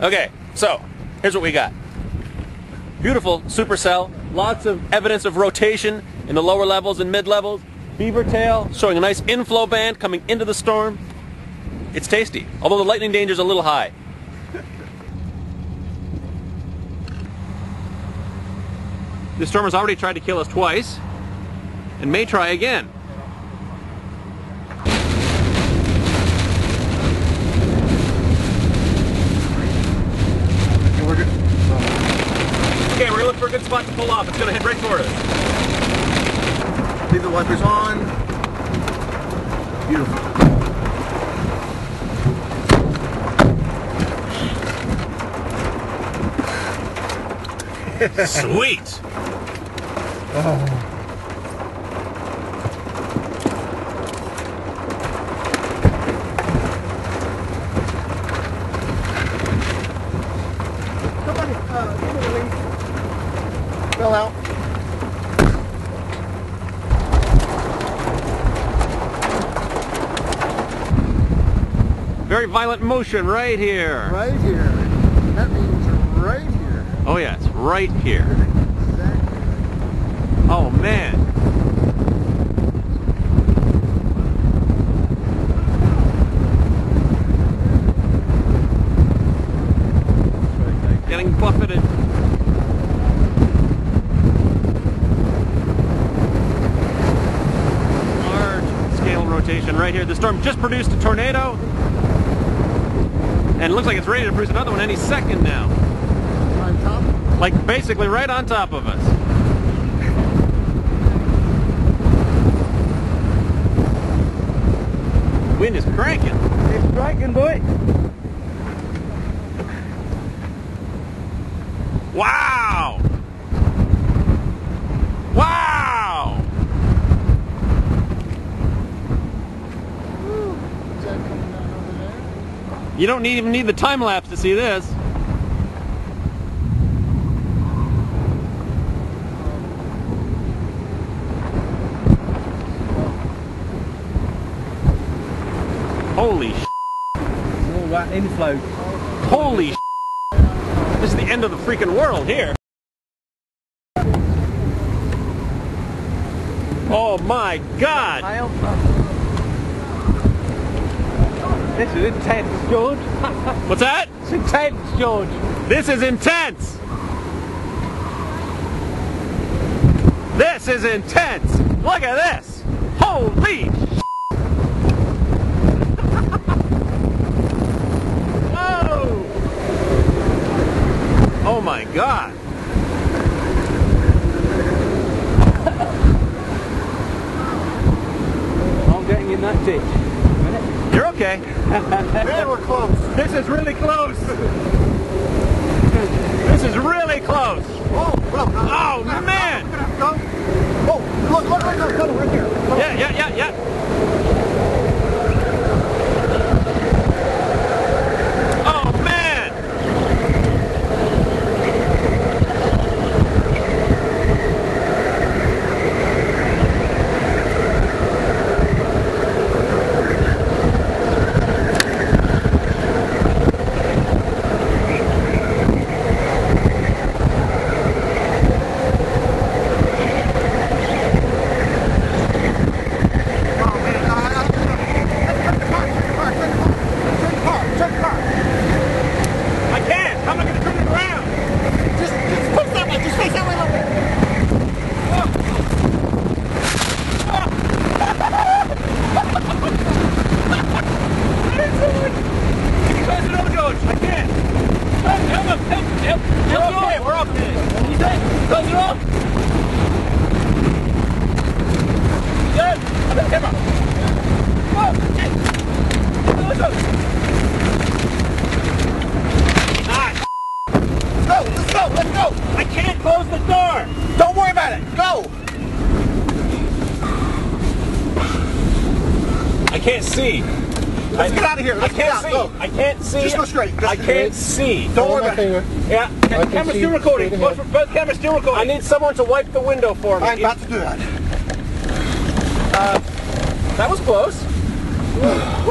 Okay, so here's what we got. Beautiful supercell, lots of evidence of rotation in the lower levels and mid-levels. Beaver tail showing a nice inflow band coming into the storm. It's tasty, although the lightning danger is a little high. This storm has already tried to kill us twice and may try again. Okay, we're gonna look for a good spot to pull off. It's gonna head right toward us. Leave the wipers on. Beautiful. Sweet. Somebody, give me the lead. Fell out. Very violent motion right here. Right here. That means right here. Oh yeah, it's right here. Exactly. Oh man. Getting buffeted. Right here. The storm just produced a tornado and it looks like it's ready to produce another one any second now. On top? Like basically right on top of us. Wind is cranking. It's cranking, boy. Wow! You don't even need the time lapse to see this. Holy shit. All that inflow. Holy shit. This is the end of the freaking world here. Oh my God. This is intense, George. What's that? It's intense, George. This is intense. This is intense. Look at this. Holy shit. Oh. Oh my God. I'm getting in that ditch. You're okay. Man, we're close. This is really close. This is really close. Oh, oh man. Oh, look, right here. Yeah. Oh I can't see. Just go straight. I can't see. Don't worry about it. Yeah. The camera's still recording. Both cameras still recording. I need someone to wipe the window for me. I'm about to do that. That was close.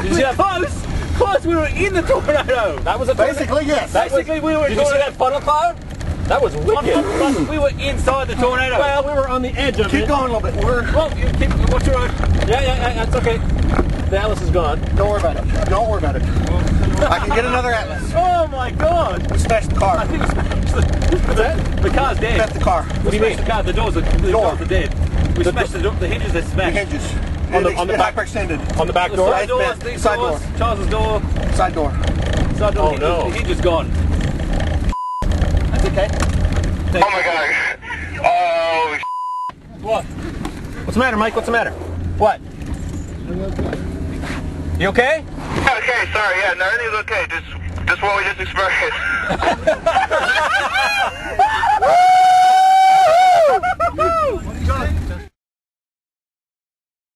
Did you see that? Close. Because we were in the tornado! That was a tornado. Basically, yes. Basically, we were in the tornado. Did you see that bottle fire? That was wicked. We were inside the tornado. Well, we were on the edge of it. Keep going a little bit. Well, you keep, watch your own. Yeah, that's okay. The Atlas is gone. Don't worry about it. Don't worry about it. I can get another Atlas. Oh my God! We smashed the car. I think we smashed the... What's that? The car's dead. We smashed the car. What do you mean? The car. The doors are dead. We smashed the door. The hinges are smashed. The hinges. On the back extended. On the back door. Side door. Side door. Charles's door. Side door. Side door. Oh no! The hinge is gone. That's okay. Oh my gosh! Oh. What? What's the matter, Mike? What's the matter? What? You okay? Okay, sorry, yeah, no, everything's okay, just what we just experienced.